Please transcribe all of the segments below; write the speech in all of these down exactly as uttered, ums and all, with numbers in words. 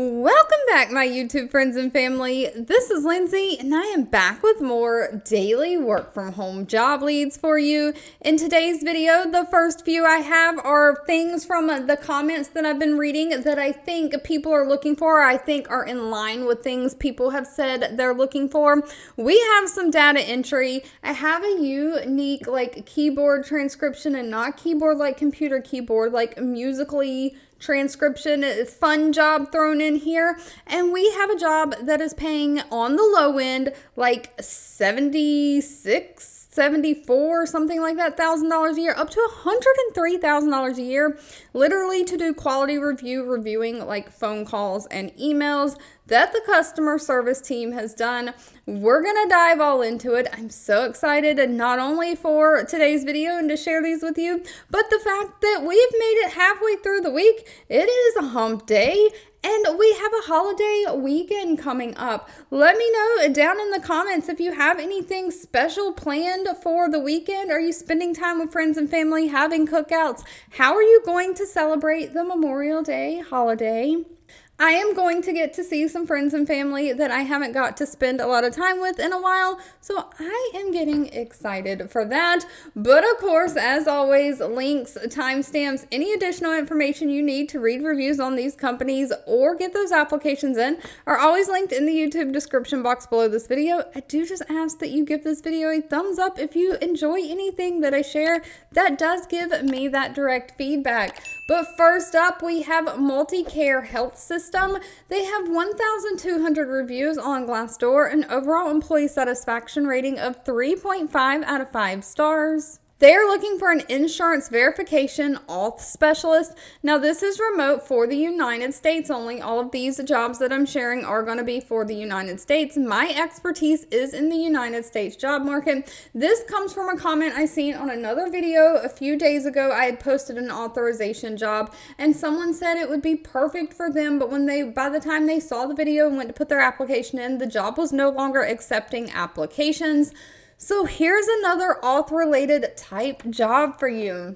Welcome back, my YouTube friends and family. This is Lindsay, and I am back with more daily work from home job leads for you. In today's video, the first few I have are things from the comments that I've been reading that I think people are looking for, or I think are in line with things people have said they're looking for. We have some data entry. I have a unique like keyboard transcription, and not keyboard like computer keyboard, like musically transcription, fun job thrown in here. And we have a job that is paying on the low end like seventy-six, seventy-four, something like that thousand dollars a year, up to one hundred three thousand dollars a year, literally to do quality review, reviewing like phone calls and emails that the customer service team has done. We're gonna dive all into it. I'm so excited, and not only for today's video and to share these with you, but the fact that we've made it halfway through the week. It is a hump day, and we have a holiday weekend coming up. Let me know down in the comments if you have anything special planned for the weekend. Are you spending time with friends and family, having cookouts? How are you going to celebrate the Memorial Day holiday? I am going to get to see some friends and family that I haven't got to spend a lot of time with in a while, so I am getting excited for that. But of course, as always, links, timestamps, any additional information you need to read reviews on these companies or get those applications in are always linked in the YouTube description box below this video. I do just ask that you give this video a thumbs up if you enjoy anything that I share. That does give me that direct feedback. But first up, we have MultiCare Health System. They have one thousand two hundred reviews on Glassdoor, an overall employee satisfaction rating of three point five out of five stars. They are looking for an insurance verification auth specialist. Now, this is remote for the United States only. All of these jobs that I'm sharing are going to be for the United States. My expertise is in the United States job market. This comes from a comment I seen on another video a few days ago. I had posted an authorization job, and someone said it would be perfect for them, but when they, by the time they saw the video and went to put their application in, the job was no longer accepting applications. So here's another auth-related type job for you.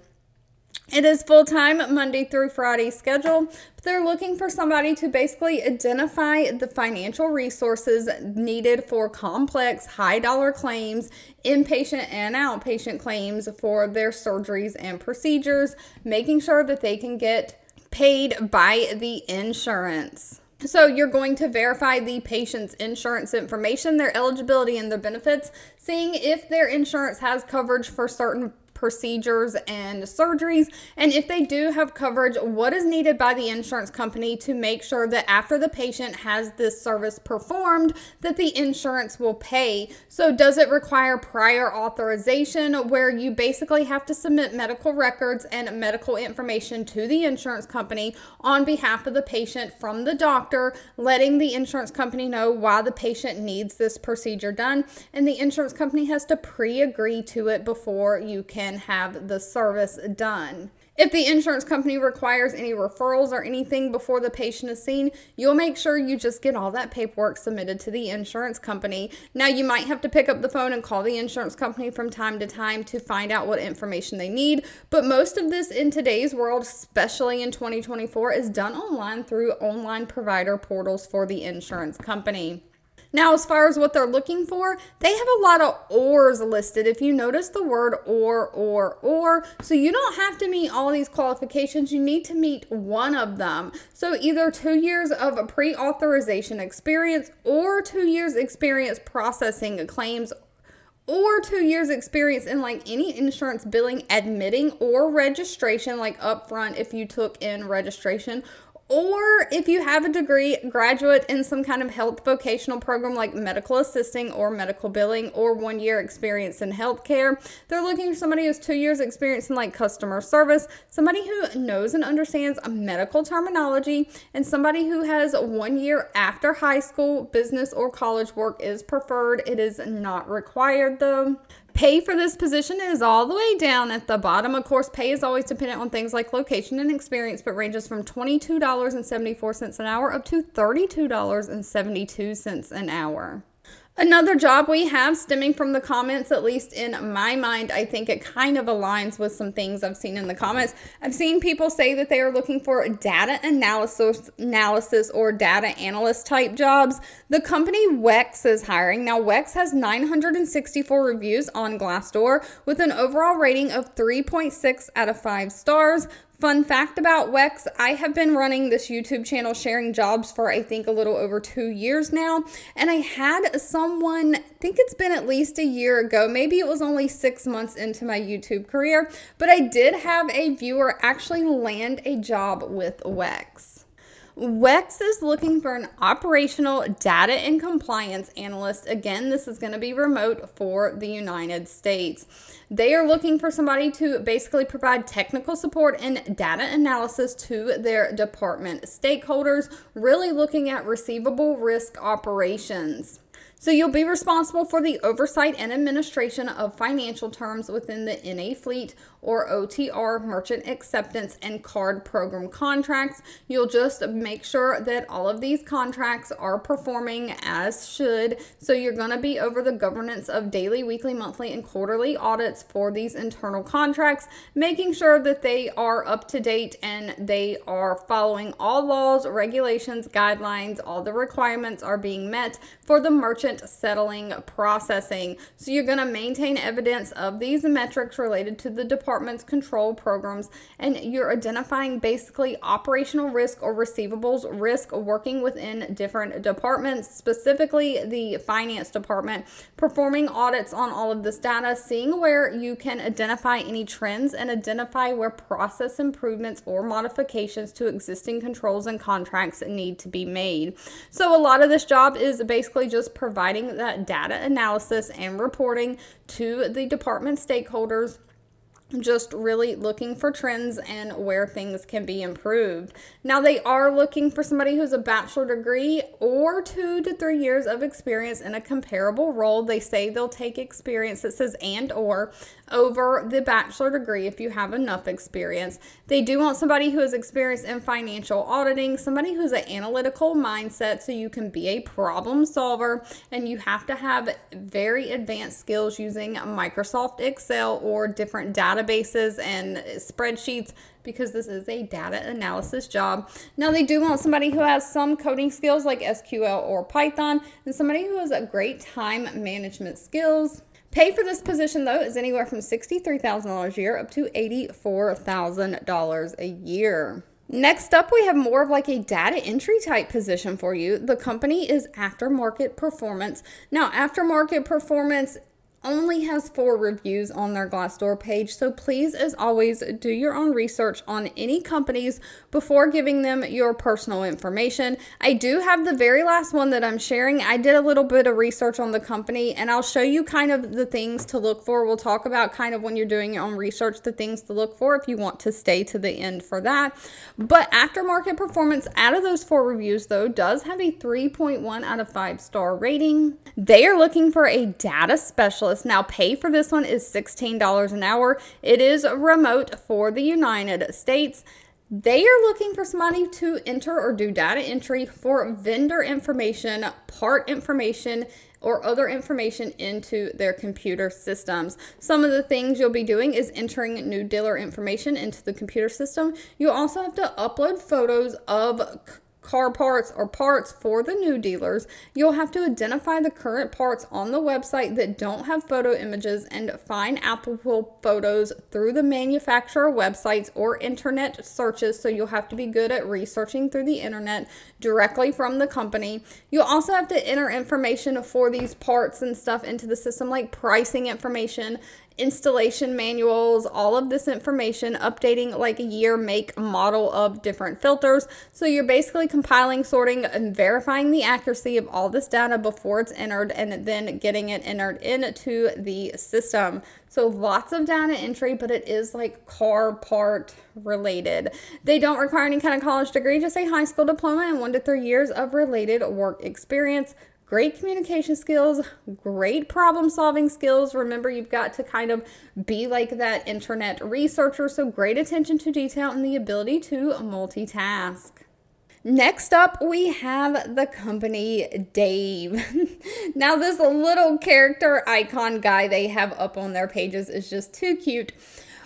It is full-time, Monday through Friday schedule. They're looking for somebody to basically identify the financial resources needed for complex, high-dollar claims, inpatient and outpatient claims for their surgeries and procedures, making sure that they can get paid by the insurance. So you're going to verify the patient's insurance information, their eligibility and their benefits, seeing if their insurance has coverage for certain procedures and surgeries, and if they do have coverage, what is needed by the insurance company to make sure that after the patient has this service performed, that the insurance will pay. So does it require prior authorization, where you basically have to submit medical records and medical information to the insurance company on behalf of the patient from the doctor, letting the insurance company know why the patient needs this procedure done, and the insurance company has to pre-agree to it before you can have the service done. If the insurance company requires any referrals or anything before the patient is seen, you'll make sure you just get all that paperwork submitted to the insurance company. Now, you might have to pick up the phone and call the insurance company from time to time to find out what information they need, but most of this in today's world, especially in twenty twenty-four, is done online through online provider portals for the insurance company. Now, as far as what they're looking for, they have a lot of ors listed. If you notice the word or, or, or, so you don't have to meet all these qualifications. You need to meet one of them. So either two years of a pre-authorization experience, or two years experience processing claims, or two years experience in like any insurance billing, admitting, or registration, like upfront if you took in registration, or if you have a degree, graduate in some kind of health vocational program like medical assisting or medical billing, or one year experience in healthcare. They're looking for somebody who has two years experience in like customer service, somebody who knows and understands medical terminology, and somebody who has one year after high school. Business or college work is preferred. It is not required though. Pay for this position is all the way down at the bottom. Of course, pay is always dependent on things like location and experience, but ranges from twenty-two dollars and seventy-four cents an hour up to thirty-two dollars and seventy-two cents an hour. Another job we have, stemming from the comments, at least in my mind, I think it kind of aligns with some things I've seen in the comments. I've seen people say that they are looking for data analysis, analysis or data analyst type jobs. The company Wex is hiring. Now, Wex has nine hundred sixty-four reviews on Glassdoor with an overall rating of three point six out of five stars. Fun fact about Wex, I have been running this YouTube channel sharing jobs for I think a little over two years now, and I had someone, I think it's been at least a year ago, maybe it was only six months into my YouTube career, but I did have a viewer actually land a job with Wex. Wex is looking for an operational data and compliance analyst. Again, this is going to be remote for the United States. They are looking for somebody to basically provide technical support and data analysis to their department stakeholders, really looking at receivable risk operations. So you'll be responsible for the oversight and administration of financial terms within the N A Fleet or O T R merchant acceptance and card program contracts. You'll just make sure that all of these contracts are performing as should. So you're going to be over the governance of daily, weekly, monthly, and quarterly audits for these internal contracts, making sure that they are up to date and they are following all laws, regulations, guidelines, all the requirements are being met for the merchant settling processing. So you're going to maintain evidence of these metrics related to the department's control programs, and you're identifying basically operational risk or receivables risk working within different departments, specifically the finance department, performing audits on all of this data, seeing where you can identify any trends and identify where process improvements or modifications to existing controls and contracts need to be made. So a lot of this job is basically just providing providing that data analysis and reporting to the department stakeholders, just really looking for trends and where things can be improved. Now, they are looking for somebody who's a bachelor degree or two to three years of experience in a comparable role. They say they'll take experience that says and or over the bachelor degree if you have enough experience. They do want somebody who is experienced in financial auditing, somebody who's an analytical mindset, so you can be a problem solver, and you have to have very advanced skills using Microsoft Excel or different data databases and spreadsheets, because this is a data analysis job. Now, they do want somebody who has some coding skills like S Q L or Python, and somebody who has a great time management skills. Pay for this position, though, is anywhere from sixty-three thousand dollars a year up to eighty-four thousand dollars a year. Next up, we have more of like a data entry type position for you. The company is Aftermarket Performance. Now, Aftermarket Performance only has four reviews on their Glassdoor page, so please, as always, do your own research on any companies before giving them your personal information. I do have the very last one that I'm sharing. I did a little bit of research on the company, and I'll show you kind of the things to look for. We'll talk about kind of when you're doing your own research, the things to look for if you want to stay to the end for that. But Aftermarket Performance, out of those four reviews, though, does have a three point one out of five star rating. They are looking for a data specialist. Now, pay for this one is sixteen dollars an hour. It is remote for the United States. They are looking for somebody to enter or do data entry for vendor information, part information, or other information into their computer systems. Some of the things you'll be doing is entering new dealer information into the computer system. You also have to upload photos of car parts or parts for the new dealers. You'll have to identify the current parts on the website that don't have photo images and find applicable photos through the manufacturer websites or internet searches. So you'll have to be good at researching through the internet directly from the company. You'll also have to enter information for these parts and stuff into the system, like pricing information, installation manuals, all of this information, updating like a year, make, model of different filters. So you're basically compiling, sorting, and verifying the accuracy of all this data before it's entered and then getting it entered into the system. So lots of data entry, but it is like car part related. They don't require any kind of college degree, just a high school diploma and one to three years of related work experience. Great communication skills, great problem solving skills. Remember, you've got to kind of be like that internet researcher. So great attention to detail and the ability to multitask. Next up, we have the company Dave. Now, this little character icon guy they have up on their pages is just too cute.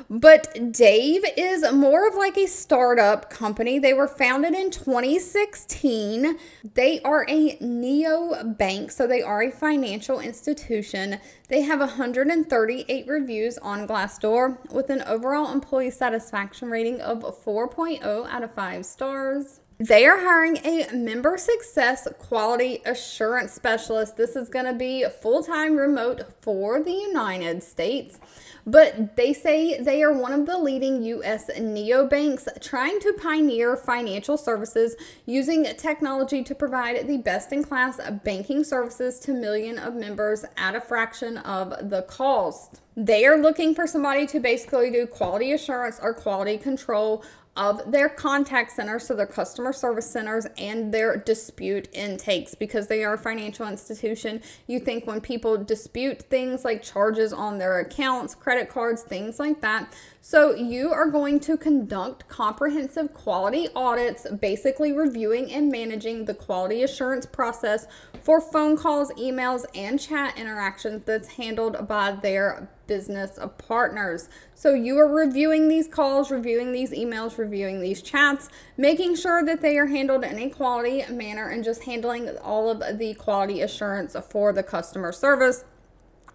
But Dave is more of like a startup company. They were founded in twenty sixteen. They are a neobank, so they are a financial institution. They have one hundred thirty-eight reviews on Glassdoor with an overall employee satisfaction rating of four point oh out of five stars. They are hiring a member success quality assurance specialist. This is going to be full-time remote for the United States, but they say they are one of the leading U S neobanks trying to pioneer financial services using technology to provide the best-in-class banking services to millions of members at a fraction of the cost. They are looking for somebody to basically do quality assurance or quality control of their contact centers, so their customer service centers and their dispute intakes, because they are a financial institution. You think when people dispute things like charges on their accounts, credit cards, things like that. So you are going to conduct comprehensive quality audits, basically reviewing and managing the quality assurance process for phone calls, emails, and chat interactions that's handled by their business partners. So you are reviewing these calls, reviewing these emails, reviewing these chats, making sure that they are handled in a quality manner, and just handling all of the quality assurance for the customer service.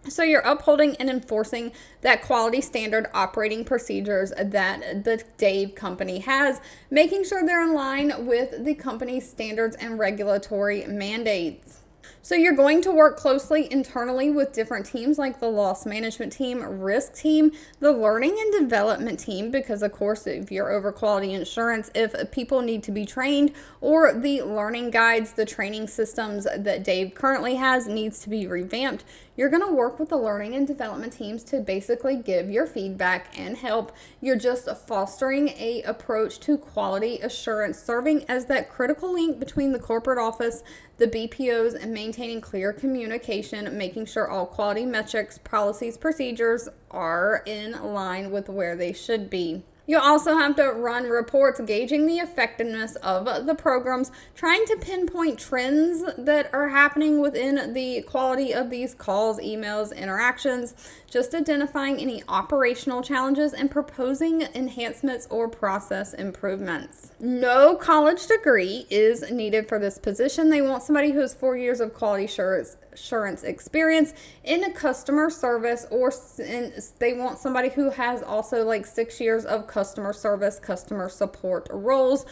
So you're upholding and enforcing that quality standard operating procedures that the Dave company has, making sure they're in line with the company's standards and regulatory mandates. So you're going to work closely internally with different teams like the loss management team, risk team, the learning and development team, because of course, if you're over quality insurance, if people need to be trained, or the learning guides, the training systems that Dave currently has needs to be revamped, you're going to work with the learning and development teams to basically give your feedback and help. You're just fostering a approach to quality assurance, serving as that critical link between the corporate office, the B P Os, and maintaining clear communication, making sure all quality metrics, policies, procedures are in line with where they should be. You'll also have to run reports gauging the effectiveness of the programs, trying to pinpoint trends that are happening within the quality of these calls, emails, interactions, just identifying any operational challenges and proposing enhancements or process improvements. No college degree is needed for this position. They want somebody who has four years of quality assurance assurance experience in a customer service, or in, they want somebody who has also like six years of customer service, customer support roles.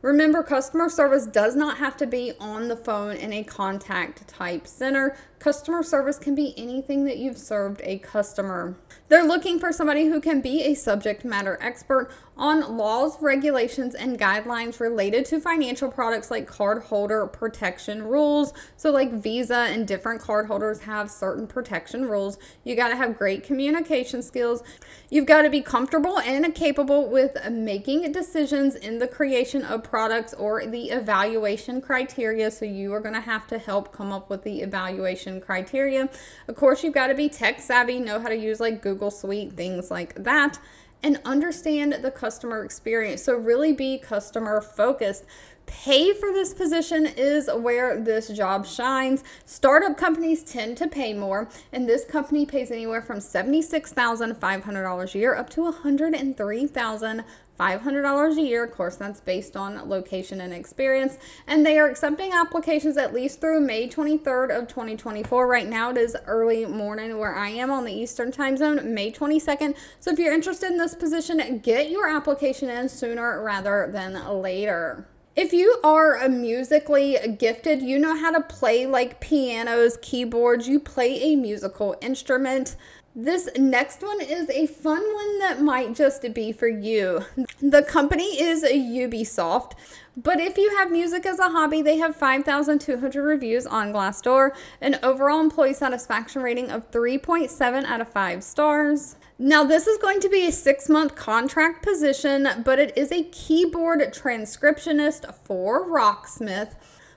Remember, customer service does not have to be on the phone in a contact type center. Customer service can be anything that you've served a customer. They're looking for somebody who can be a subject matter expert on laws, regulations, and guidelines related to financial products like cardholder protection rules. So like Visa and different cardholders have certain protection rules. You got to have great communication skills. You've got to be comfortable and capable with making decisions in the creation of products or the evaluation criteria. So you are going to have to help come up with the evaluation criteria. Of course, you've got to be tech savvy, know how to use like Google Suite, things like that, and understand the customer experience. So really be customer focused. Pay for this position is where this job shines. Startup companies tend to pay more, and this company pays anywhere from seventy-six thousand five hundred dollars a year up to one hundred three thousand five hundred dollars a year. Of course, that's based on location and experience, and they are accepting applications at least through May twenty-third of twenty twenty-four. Right now it is early morning where I am on the Eastern time zone, May twenty-second. So if you're interested in this position, get your application in sooner rather than later. If you are musically gifted, you know how to play like pianos, keyboards, you play a musical instrument. This next one is a fun one that might just be for you. The company is Ubisoft, but if you have music as a hobby, they have five thousand two hundred reviews on Glassdoor, an overall employee satisfaction rating of three point seven out of five stars. Now, this is going to be a six-month contract position, but it is a keyboard transcriptionist for Rocksmith.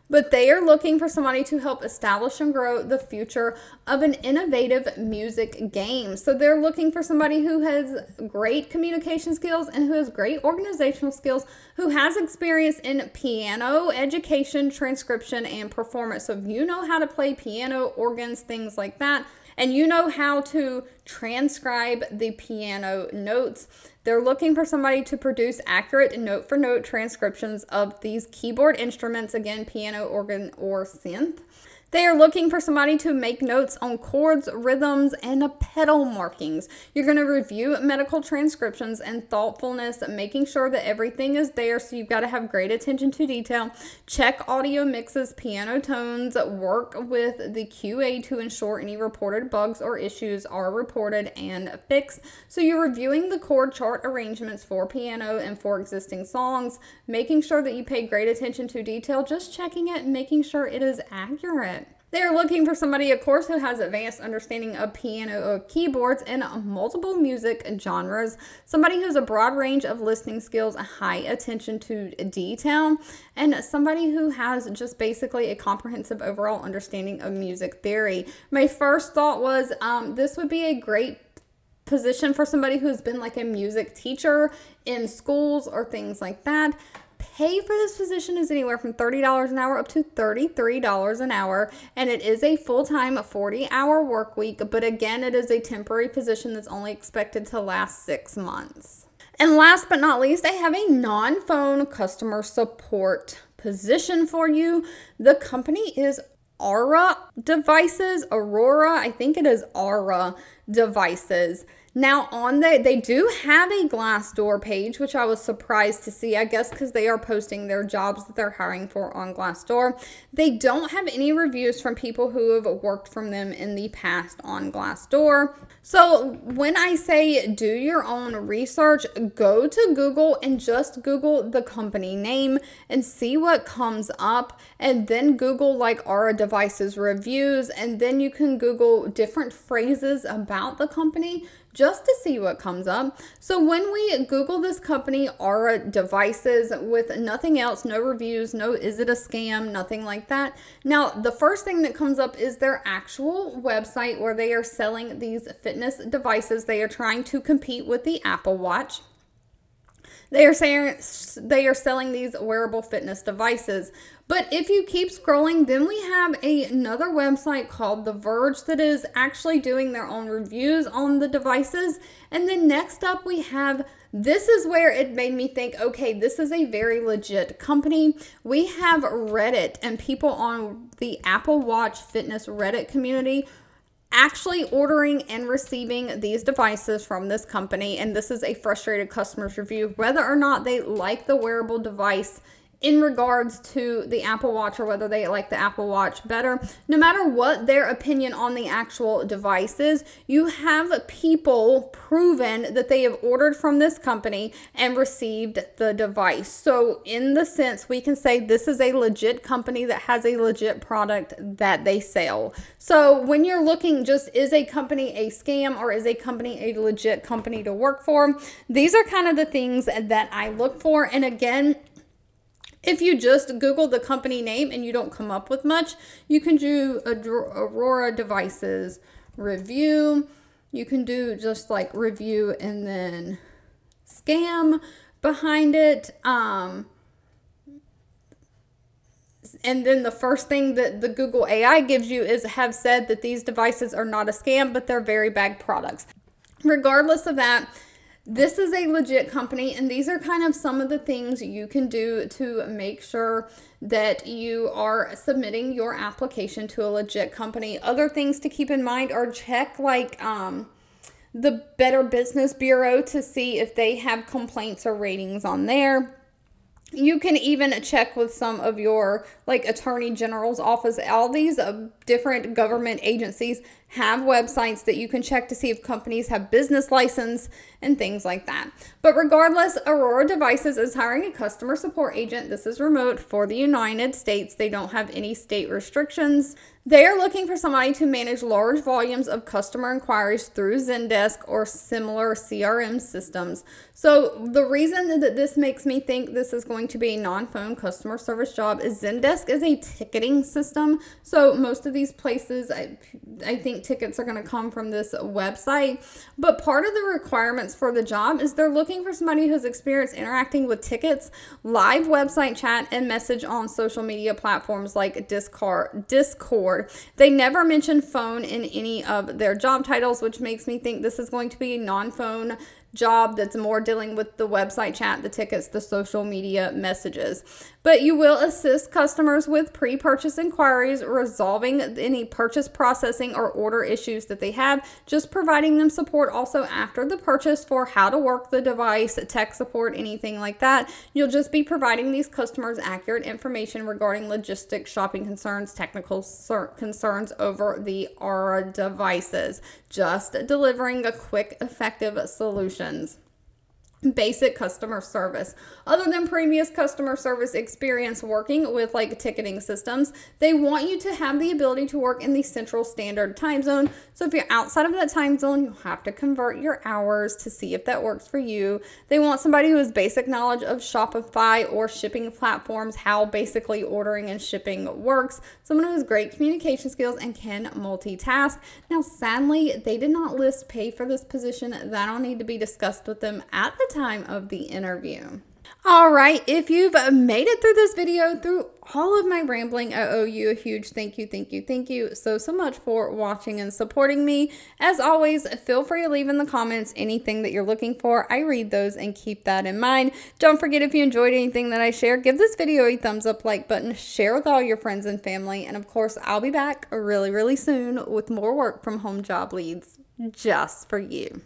but they are looking for somebody to help establish and grow the future of an innovative music game. So they're looking for somebody who has great communication skills and who has great organizational skills, who has experience in piano education, transcription, and performance. So if you know how to play piano, organs, things like that, and you know how to transcribe the piano notes, they're looking for somebody to produce accurate note-for-note transcriptions of these keyboard instruments, again, piano, organ, or synth. They are looking for somebody to make notes on chords, rhythms, and pedal markings. You're going to review medical transcriptions and thoughtfulness, making sure that everything is there. So you've got to have great attention to detail. Check audio mixes, piano tones, work with the Q A to ensure any reported bugs or issues are reported and fixed. So you're reviewing the chord chart arrangements for piano and for existing songs, making sure that you pay great attention to detail, just checking it and making sure it is accurate. They're looking for somebody, of course, who has advanced understanding of piano or keyboards and multiple music genres, somebody who has a broad range of listening skills, a high attention to detail, and somebody who has just basically a comprehensive overall understanding of music theory. My first thought was um, this would be a great position for somebody who's been like a music teacher in schools or things like that. Pay for this position is anywhere from thirty dollars an hour up to thirty-three dollars an hour, and it is a full-time forty hour work week, but again, it is a temporary position that's only expected to last six months. And last but not least, they have a non-phone customer support position for you. The company is Aura Devices, Aurora, I think it is Aura Devices. Now on the, they do have a Glassdoor page, which I was surprised to see, I guess, because they are posting their jobs that they're hiring for on Glassdoor. They don't have any reviews from people who have worked from them in the past on Glassdoor. So when I say do your own research, go to Google and just Google the company name and see what comes up, and then Google like Aura Devices reviews, and then you can Google different phrases about the company just to see what comes up. So when we Google this company, Aura Devices, with nothing else, no reviews, no is it a scam, nothing like that. Now, the first thing that comes up is their actual website where they are selling these fitness devices. They are trying to compete with the Apple Watch. They are saying they are selling these wearable fitness devices. But if you keep scrolling, then we have a, another website called The Verge that is actually doing their own reviews on the devices. And then next up we have, this is where it made me think, okay, this is a very legit company. We have Reddit and people on the Apple Watch Fitness Reddit community actually ordering and receiving these devices from this company. And this is a frustrated customer's review, whether or not they like the wearable device in regards to the Apple Watch, or whether they like the Apple Watch better. No matter what their opinion on the actual device is, you have people proven that they have ordered from this company and received the device. So in the sense, we can say this is a legit company that has a legit product that they sell. So when you're looking just, is a company a scam or is a company a legit company to work for? These are kind of the things that I look for. And again, if you just Google the company name and you don't come up with much, you can do a Aura Devices review. You can do just like review and then scam behind it. Um, and then the first thing that the Google A I gives you is have said that these devices are not a scam, but they're very bad products. Regardless of that, this is a legit company, and these are kind of some of the things you can do to make sure that you are submitting your application to a legit company. Other things to keep in mind are check like um, the Better Business Bureau to see if they have complaints or ratings on there. You can even check with some of your like attorney general's office. All these uh, different government agencies have websites that you can check to see if companies have business license and things like that. But regardless, Aura Devices is hiring a customer support agent. This is remote for the United States. They don't have any state restrictions. They are looking for somebody to manage large volumes of customer inquiries through Zendesk or similar C R M systems. So the reason that this makes me think this is going going to be a non-phone customer service job. Zendesk is a ticketing system. So most of these places, I, I think tickets are going to come from this website. But part of the requirements for the job is they're looking for somebody who's experienced interacting with tickets, live website chat, and message on social media platforms like Discord. They never mention phone in any of their job titles, which makes me think this is going to be a non-phone job that's more dealing with the website chat, the tickets, the social media messages. But you will assist customers with pre-purchase inquiries, resolving any purchase processing or order issues that they have, just providing them support also after the purchase for how to work the device, tech support, anything like that. You'll just be providing these customers accurate information regarding logistics, shopping concerns, technical concerns over the Aura devices, just delivering a quick, effective solution. Basic customer service. Other than previous customer service experience working with like ticketing systems, they want you to have the ability to work in the Central Standard Time Zone. So if you're outside of that time zone, you'll have to convert your hours to see if that works for you. They want somebody who has basic knowledge of Shopify or shipping platforms, how basically ordering and shipping works. Someone who has great communication skills and can multitask. Now, sadly, they did not list pay for this position. That'll need to be discussed with them at the time of the interview. All right, if you've made it through this video, through all of my rambling, I owe you a huge thank you, thank you, thank you so, so much for watching and supporting me. As always, feel free to leave in the comments anything that you're looking for. I read those and keep that in mind. Don't forget, if you enjoyed anything that I share, give this video a thumbs up, like button, share with all your friends and family. And of course, I'll be back really, really soon with more work from home job leads just for you.